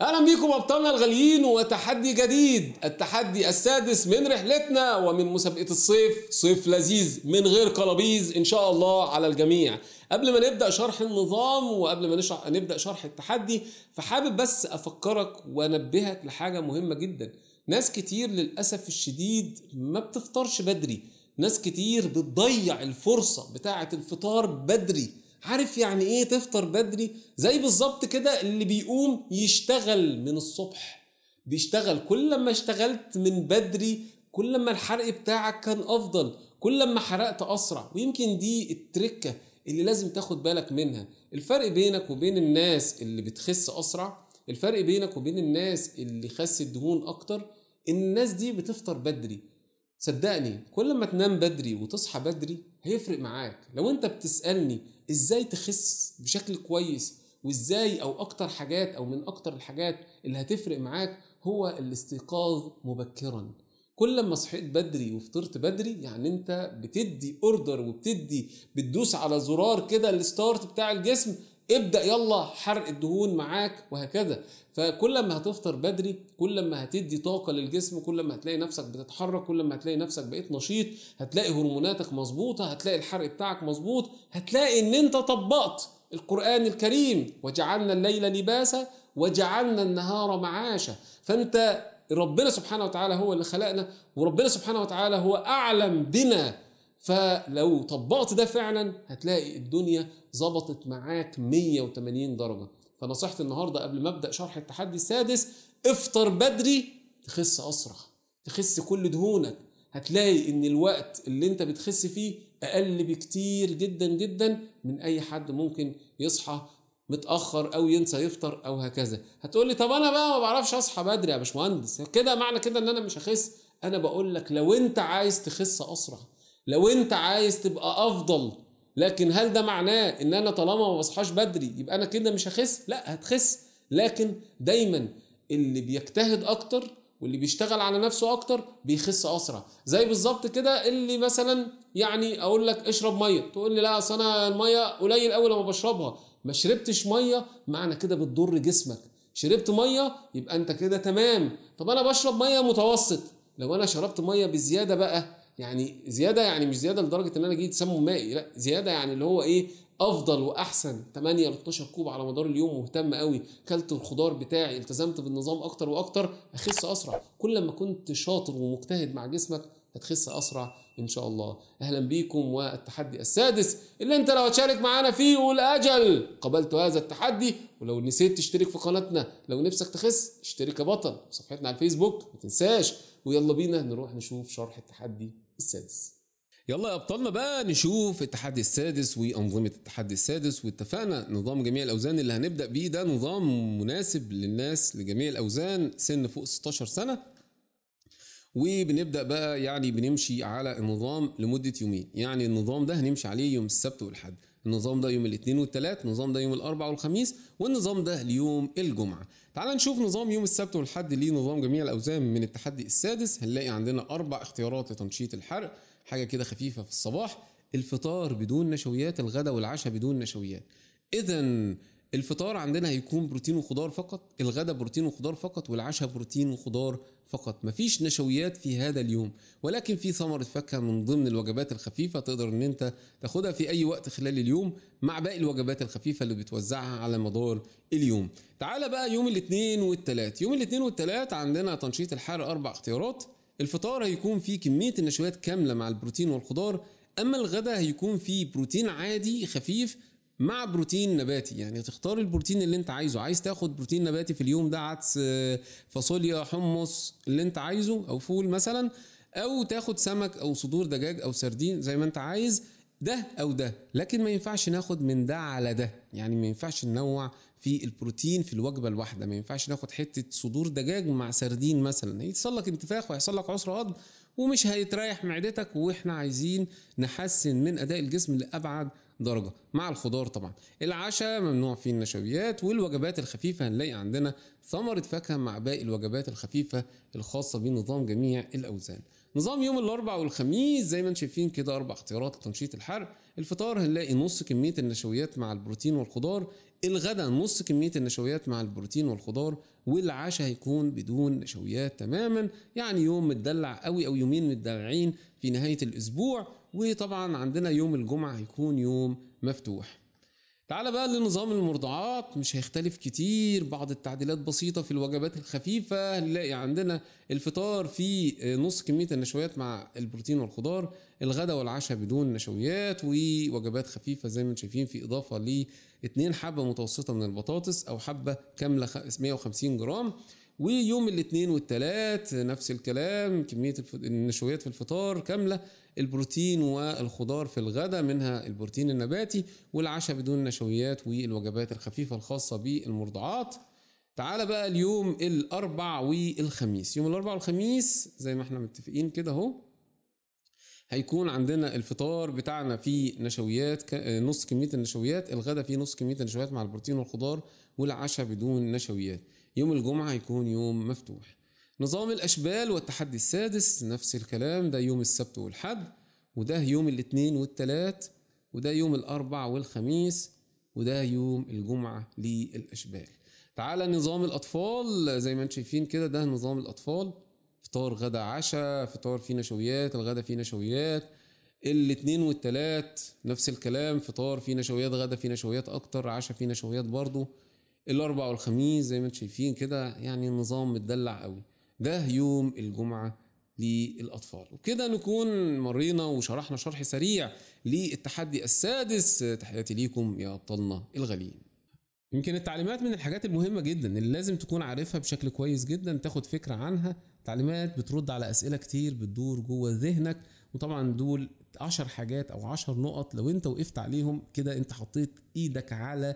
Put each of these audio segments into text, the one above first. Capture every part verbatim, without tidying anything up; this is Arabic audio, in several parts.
اهلا بيكم ابطالنا الغاليين وتحدي جديد، التحدي السادس من رحلتنا ومن مسابقه الصيف، صيف لذيذ من غير قلابيز ان شاء الله على الجميع. قبل ما نبدا شرح النظام وقبل ما نشرح نبدا شرح التحدي، فحابب بس افكرك وانبهك لحاجه مهمه جدا. ناس كتير للاسف الشديد ما بتفطرش بدري، ناس كتير بتضيع الفرصه بتاعه الفطار بدري. عارف يعني ايه تفطر بدري؟ زي بالظبط كده اللي بيقوم يشتغل من الصبح، بيشتغل كل ما اشتغلت من بدري كل ما الحرق بتاعك كان افضل، كل ما حرقت اسرع. ويمكن دي التركة اللي لازم تاخد بالك منها. الفرق بينك وبين الناس اللي بتخس اسرع، الفرق بينك وبين الناس اللي خس الدهون اكتر، الناس دي بتفطر بدري. صدقني كل ما تنام بدري وتصحى بدري هيفرق معاك. لو انت بتسألني ازاي تخس بشكل كويس وازاي او اكتر حاجات او من اكتر الحاجات اللي هتفرق معاك هو الاستيقاظ مبكرا. كل ما صحيت بدري وفطرت بدري يعني انت بتدي اوردر وبتدي بتدوس على زرار كده الستارت بتاع الجسم، ابدأ يلا حرق الدهون معاك وهكذا. فكل ما هتفطر بدري كل ما هتدي طاقة للجسم، كل ما هتلاقي نفسك بتتحرك، كل ما هتلاقي نفسك بقيت نشيط، هتلاقي هرموناتك مظبوطة، هتلاقي الحرق بتاعك مظبوط، هتلاقي ان انت طبقت القرآن الكريم وجعلنا الليل لباسا وجعلنا النهار معاشا. فانت ربنا سبحانه وتعالى هو اللي خلقنا، وربنا سبحانه وتعالى هو أعلم بنا. فلو طبقت ده فعلا هتلاقي الدنيا ظبطت معاك مية وتمانين درجة. فنصيحتي النهاردة قبل ما ابدأ شرح التحدي السادس، افطر بدري تخس اسرع، تخس كل دهونك. هتلاقي ان الوقت اللي انت بتخس فيه اقل بكتير جدا جدا من اي حد ممكن يصحى متأخر او ينسى يفطر او هكذا. هتقولي طب انا بقى ما بعرفش اصحى بدري يا باشمهندس، كده معنى كده ان انا مش هخس. انا بقول لك لو انت عايز تخس اسرع، لو انت عايز تبقى افضل، لكن هل ده معناه ان انا طالما ما بصحاش بدري يبقى انا كده مش هخس؟ لا هتخس، لكن دايما اللي بيجتهد اكتر واللي بيشتغل على نفسه اكتر بيخس اسرع. زي بالظبط كده اللي مثلا يعني اقول لك اشرب ميه، تقول لي لا اصل انا الميه قليل قوي لما بشربها. ما شربتش ميه معنى كده بتضر جسمك، شربت ميه يبقى انت كده تمام. طب انا بشرب ميه متوسط، لو انا شربت ميه بزياده بقى، يعني زيادة يعني مش زيادة لدرجة ان انا جيت سموم مائي، لا زيادة يعني اللي هو ايه افضل واحسن، تمانية لاتناشر كوب على مدار اليوم، مهتم قوي، كلت الخضار بتاعي، التزمت بالنظام اكتر واكتر، اخس اسرع. كل ما كنت شاطر ومجتهد مع جسمك هتخس اسرع ان شاء الله. اهلا بيكم والتحدي السادس اللي انت لو هتشارك معانا فيه قول اجل قبلت هذا التحدي. ولو نسيت تشترك في قناتنا لو نفسك تخس، اشترك يا بطل، صفحتنا على الفيسبوك ما تنساش. ويلا بينا نروح نشوف شرح التحدي السادس. يلا يا ابطالنا بقى نشوف التحدي السادس وانظمه التحدي السادس. واتفقنا نظام جميع الاوزان اللي هنبدا بيه ده نظام مناسب للناس لجميع الاوزان، سن فوق ستاشر سنه. وبنبدا بقى يعني بنمشي على النظام لمده يومين، يعني النظام ده هنمشي عليه يوم السبت والحد، النظام ده يوم الاثنين والثلاث، النظام ده يوم الاربعاء والخميس، والنظام ده ليوم الجمعه. تعال نشوف نظام يوم السبت والحد ليه نظام جميع الاوزان من التحدي السادس. هنلاقي عندنا اربع اختيارات لتنشيط الحرق، حاجه كده خفيفه في الصباح، الفطار بدون نشويات، الغداء والعشاء بدون نشويات. اذا الفطار عندنا هيكون بروتين وخضار فقط، الغداء بروتين وخضار فقط، والعشاء بروتين وخضار فقط، مفيش نشويات في هذا اليوم. ولكن في ثمرة فاكهة من ضمن الوجبات الخفيفة تقدر ان انت تاخدها في اي وقت خلال اليوم مع باقي الوجبات الخفيفة اللي بتوزعها على مدار اليوم. تعالى بقى يوم الاثنين والثلاث، يوم الاثنين والثلاث عندنا تنشيط الحرق اربع اختيارات. الفطار هيكون فيه كمية النشويات كاملة مع البروتين والخضار، اما الغداء هيكون فيه بروتين عادي خفيف مع بروتين نباتي، يعني تختار البروتين اللي انت عايزه. عايز تاخد بروتين نباتي في اليوم ده، عدس، فاصوليا، حمص، اللي انت عايزه، او فول مثلا، او تاخد سمك او صدور دجاج او سردين، زي ما انت عايز، ده او ده. لكن ما ينفعش ناخد من ده على ده، يعني ما ينفعش ننوع في البروتين في الوجبه الواحده. ما ينفعش ناخد حته صدور دجاج مع سردين مثلا، هيحصل لك انتفاخ وهيحصل لك عسر عظم ومش هيتريح معدتك. واحنا عايزين نحسن من اداء الجسم لابعد درجة مع الخضار طبعا. العشاء ممنوع فيه النشويات، والوجبات الخفيفة هنلاقي عندنا ثمرة فاكهة مع باقي الوجبات الخفيفة الخاصة بنظام جميع الأوزان. نظام يوم الاربع والخميس زي ما انتم شايفين كده، اربع اختيارات لتنشيط الحرق. الفطار هنلاقي نص كميه النشويات مع البروتين والخضار، الغداء نص كميه النشويات مع البروتين والخضار، والعشاء هيكون بدون نشويات تماما، يعني يوم متدلع قوي او يومين متدلعين في نهايه الاسبوع. وطبعا عندنا يوم الجمعه هيكون يوم مفتوح. تعال بقى لنظام المرضعات، مش هيختلف كتير، بعض التعديلات بسيطة في الوجبات الخفيفة. هنلاقي عندنا الفطار في نص كمية النشويات مع البروتين والخضار، الغداء والعشاء بدون نشويات ووجبات خفيفة زي ما انتم شايفين، في إضافة ل اتنين حبة متوسطة من البطاطس أو حبة كاملة مية وخمسين جرام. ويوم الاثنين والثلاث نفس الكلام، كمية النشويات في الفطار كاملة، البروتين والخضار في الغداء منها البروتين النباتي، والعشاء بدون نشويات والوجبات الخفيفة الخاصة بالمرضعات. تعال بقى اليوم الأربع والخميس، يوم الأربع والخميس زي ما احنا متفقين كده اهو، هيكون عندنا الفطار بتاعنا فيه نشويات نص كمية النشويات، الغداء فيه نص كمية النشويات مع البروتين والخضار، والعشاء بدون نشويات. يوم الجمعة هيكون يوم مفتوح. نظام الأشبال والتحدي السادس نفس الكلام، ده يوم السبت والحد، وده يوم الاثنين والثلاث، وده يوم الأربع والخميس، وده يوم الجمعة للأشبال. تعالى نظام الأطفال زي ما انتم شايفين كده، ده نظام الأطفال، فطار غدا عشاء، فطار فيه نشويات، الغدا فيه نشويات. الاثنين والثلاث نفس الكلام، فطار فيه نشويات، غدا فيه نشويات أكتر، عشاء فيه نشويات برضه. الاربعاء والخميس زي ما انتم شايفين كده، يعني النظام متدلع قوي، ده يوم الجمعه للاطفال. وبكده نكون مرينا وشرحنا شرح سريع للتحدي السادس. تحياتي ليكم يا ابطالنا الغاليين. يمكن التعليمات من الحاجات المهمه جدا اللي لازم تكون عارفها بشكل كويس جدا، تاخد فكره عنها. تعليمات بترد على اسئله كتير بتدور جوه ذهنك، وطبعا دول عشر حاجات او عشر نقط لو انت وقفت عليهم كده انت حطيت ايدك على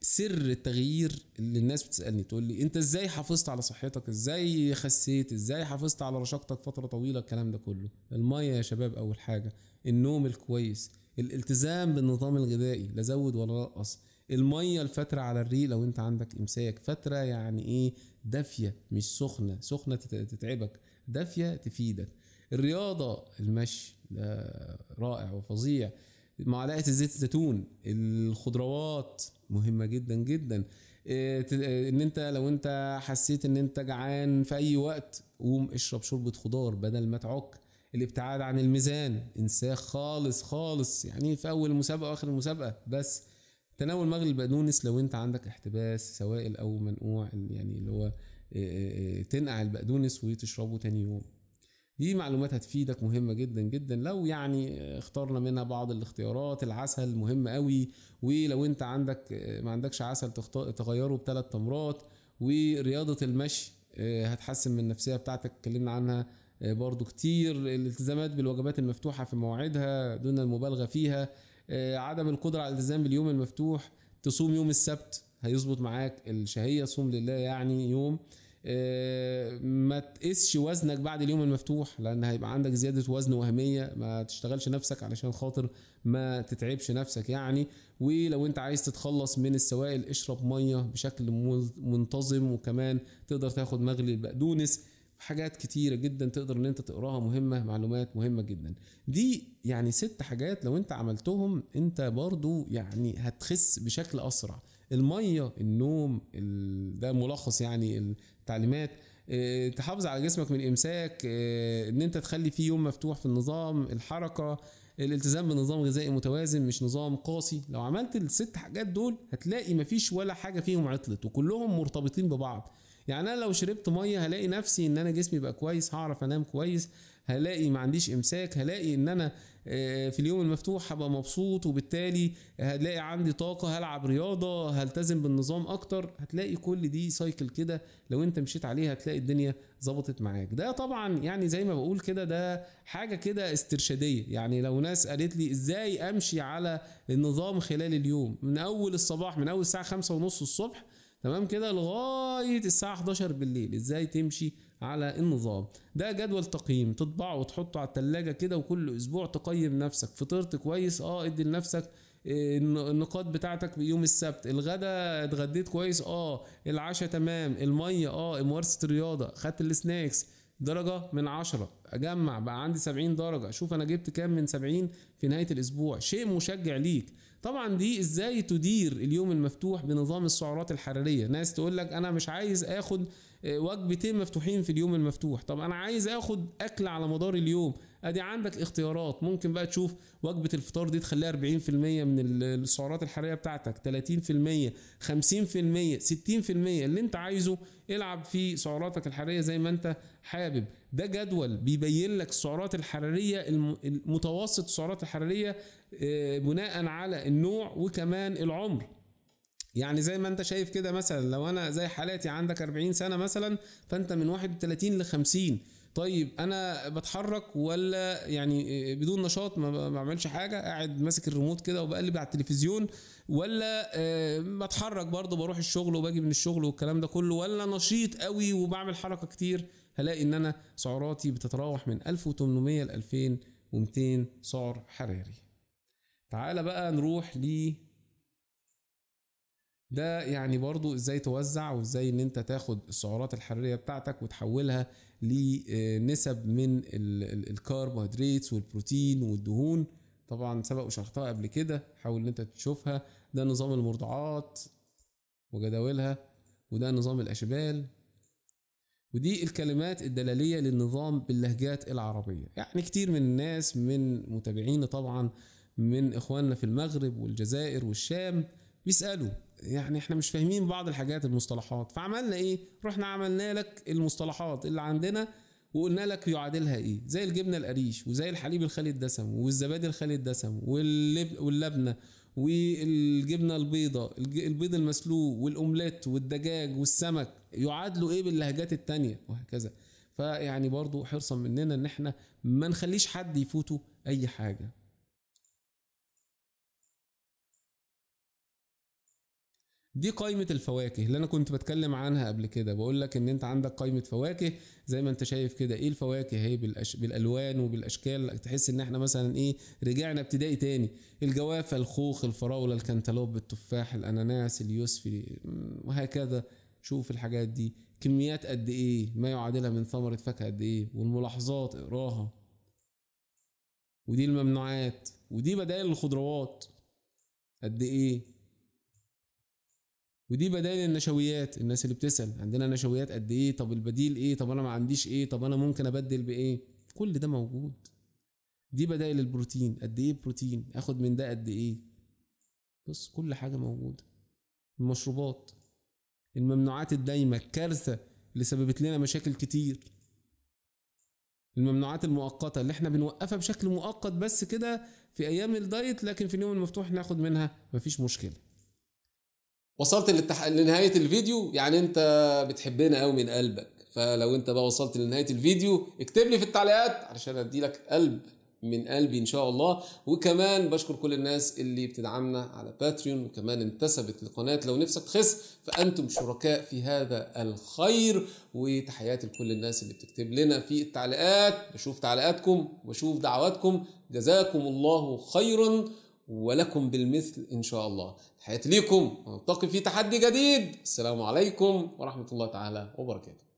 سر التغيير. اللي الناس بتسألني تقول لي انت ازاي حافظت على صحتك، ازاي خسيت، ازاي حافظت على رشاقتك فترة طويلة. الكلام ده كله المية يا شباب، اول حاجة النوم الكويس، الالتزام بالنظام الغذائي لا زود ولا نقص، المية الفترة على الريق لو انت عندك امساك، فترة يعني ايه دافية مش سخنة، سخنة تتعبك، دافية تفيدك. الرياضة، المشي ده رائع وفظيع، معلقة زيت الزيتون، الخضروات مهمة جدا جدا. ان انت لو انت حسيت ان انت جعان في اي وقت قوم اشرب شوربة خضار بدل ما تعك. الابتعاد عن الميزان، انساه خالص خالص، يعني في اول المسابقة واخر المسابقة بس. تناول مغلي البقدونس لو انت عندك احتباس سوائل او منقوع، يعني اللي هو تنقع البقدونس وتشربه تاني يوم. دي معلومات هتفيدك مهمة جدا جدا لو يعني اخترنا منها بعض الاختيارات. العسل مهم قوي، ولو انت عندك ما عندكش عسل تغيره بثلاث تمرات. ورياضة المشي هتحسن من النفسية بتاعتك، اتكلمنا عنها برضو كتير. الالتزامات بالوجبات المفتوحة في مواعيدها دون المبالغة فيها. عدم القدرة على الالتزام باليوم المفتوح، تصوم يوم السبت هيظبط معاك الشهية، صوم لله يعني يوم. ما تقيسش وزنك بعد اليوم المفتوح لان هيبقى عندك زياده وزن وهميه، ما تشتغلش نفسك علشان خاطر ما تتعبش نفسك يعني. ولو انت عايز تتخلص من السوائل اشرب ميه بشكل منتظم، وكمان تقدر تاخد مغلي البقدونس. حاجات كتيره جدا تقدر ان انت تقراها، مهمه، معلومات مهمه جدا. دي يعني ست حاجات لو انت عملتهم انت برضو يعني هتخس بشكل اسرع. الميه، النوم، ده ملخص يعني تعليمات. أه، تحافظ على جسمك من الامساك، أه، ان انت تخلي فيه يوم مفتوح في النظام، الحركه، الالتزام بنظام غذائي متوازن مش نظام قاسي. لو عملت الست حاجات دول هتلاقي مفيش ولا حاجه فيهم عطلت، وكلهم مرتبطين ببعض. يعني انا لو شربت ميه هلاقي نفسي ان انا جسمي بقى كويس، هعرف انام كويس، هلاقي ما عنديش امساك، هلاقي ان انا في اليوم المفتوح هبقى مبسوط، وبالتالي هتلاقي عندي طاقة، هلعب رياضة، هلتزم بالنظام اكتر. هتلاقي كل دي سايكل كده لو انت مشيت عليها هتلاقي الدنيا ظبطت معاك. ده طبعا يعني زي ما بقول كده ده حاجة كده استرشادية، يعني لو ناس قالت لي ازاي امشي على النظام خلال اليوم من اول الصباح، من اول الساعة خمسة ونص الصبح تمام كده لغاية الساعة احداشر بالليل، ازاي تمشي على النظام ده. جدول تقييم تطبعه وتحطه على التلاجة كده، وكل اسبوع تقيم نفسك. فطرت كويس؟ اه، ادي لنفسك النقاط بتاعتك بيوم السبت. الغداء اتغديت كويس؟ اه. العشاء تمام. الميه؟ اه. ممارسة الرياضة، خدت السناكس، درجة من عشرة، اجمع بقى عندي سبعين درجة، اشوف انا جبت كام من سبعين في نهاية الاسبوع. شيء مشجع ليك طبعا. دي ازاي تدير اليوم المفتوح بنظام السعرات الحرارية. ناس تقول لك انا مش عايز اخد وجبتين مفتوحين في اليوم المفتوح، طب انا عايز اخد اكل على مدار اليوم. ادي عندك اختيارات، ممكن بقى تشوف وجبه الفطار دي تخليها أربعين في المية من السعرات الحراريه بتاعتك، ثلاثين في المية، خمسين في المية، ستين في المية، اللي انت عايزه. العب في سعراتك الحراريه زي ما انت حابب. ده جدول بيبين لك السعرات الحراريه، المتوسط السعرات الحراريه بناء على النوع وكمان العمر. يعني زي ما انت شايف كده، مثلا لو انا زي حالاتي عندك أربعين سنه مثلا، فانت من واحد وثلاثين ل خمسين. طيب انا بتحرك ولا يعني بدون نشاط، ما بعملش حاجه، قاعد ماسك الريموت كده وبقلب على التلفزيون، ولا بتحرك برضه بروح الشغل وباجي من الشغل والكلام ده كله، ولا نشيط قوي وبعمل حركه كتير؟ هلاقي ان انا سعراتي بتتراوح من ألف وثمانمية ل ألفين ومئتين سعر حراري. تعال بقى نروح ل ده. يعني برضو ازاي توزع وازاي ان انت تاخد السعرات الحراريه بتاعتك وتحولها لنسب من الكربوهيدرات والبروتين والدهون. طبعا سبق وشرحتها قبل كده، حاول ان انت تشوفها. ده نظام المرضعات وجداولها، وده نظام الاشبال، ودي الكلمات الدلاليه للنظام باللهجات العربيه. يعني كتير من الناس من متابعينا طبعا من اخواننا في المغرب والجزائر والشام بيسالوا، يعني احنا مش فاهمين بعض الحاجات، المصطلحات. فعملنا ايه؟ رحنا عملنا لك المصطلحات اللي عندنا وقلنا لك يعادلها ايه، زي الجبنه القريش، وزي الحليب الخالي الدسم، والزبادي الخالي الدسم، واللبنه، والجبنه البيضاء، البيض المسلوق، والاومليت، والدجاج، والسمك، يعادلوا ايه باللهجات التانيه وهكذا. فيعني برضو حرصا مننا ان احنا ما نخليش حد يفوته اي حاجه. دي قائمة الفواكه اللي انا كنت بتكلم عنها قبل كده، بقول لك ان انت عندك قائمة فواكه زي ما انت شايف كده. ايه الفواكه اهي بالأش... بالالوان وبالاشكال، تحس ان احنا مثلا ايه رجعنا ابتدائي تاني. الجوافة، الخوخ، الفراولة، الكنتالوب، التفاح، الاناناس، اليوسفي، وهكذا. شوف الحاجات دي كميات قد ايه، ما يعادلها من ثمرة فاكهة قد ايه، والملاحظات اقراها. ودي الممنوعات، ودي بدائل الخضروات قد ايه، ودي بدائل النشويات. الناس اللي بتسأل عندنا نشويات قد ايه، طب البديل ايه، طب انا ما عنديش ايه، طب انا ممكن ابدل بايه، كل ده موجود. دي بدائل البروتين، قد ايه بروتين اخد من ده قد ايه. بص كل حاجه موجوده. المشروبات، الممنوعات الدايمه الكارثه اللي سببت لنا مشاكل كتير. الممنوعات المؤقته اللي احنا بنوقفها بشكل مؤقت بس كده في ايام الدايت، لكن في اليوم المفتوح ناخد منها مفيش مشكله. وصلت للتح... لنهاية الفيديو. يعني انت بتحبنا قوي من قلبك، فلو انت بقى وصلت لنهاية الفيديو اكتب لي في التعليقات علشان اديلك قلب من قلبي ان شاء الله. وكمان بشكر كل الناس اللي بتدعمنا على باتريون، وكمان انتسبت لقناة لو نفسك تخس، فانتم شركاء في هذا الخير. وتحياتي لكل الناس اللي بتكتب لنا في التعليقات، بشوف تعليقاتكم وبشوف دعواتكم. جزاكم الله خيرا، ولكم بالمثل إن شاء الله. تحياتي ليكم، ونلتقي في تحدي جديد. السلام عليكم ورحمة الله تعالى وبركاته.